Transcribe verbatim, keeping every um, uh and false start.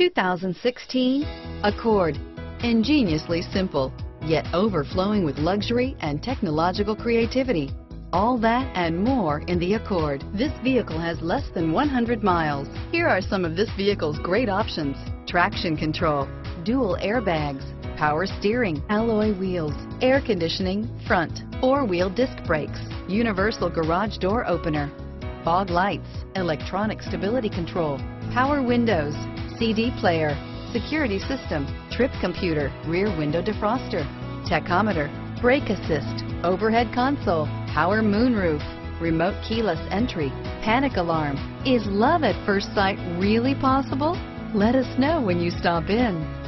two thousand sixteen Accord. Ingeniously simple, yet overflowing with luxury and technological creativity. All that and more in the Accord. This vehicle has less than one hundred miles. Here are some of this vehicle's great options: traction control, dual airbags, power steering, alloy wheels, air conditioning, front, four-wheel disc brakes, universal garage door opener, fog lights, electronic stability control, power windows, C D player, security system, trip computer, rear window defroster, tachometer, brake assist, overhead console, power moonroof, remote keyless entry, panic alarm. Is love at first sight really possible? Let us know when you stop in.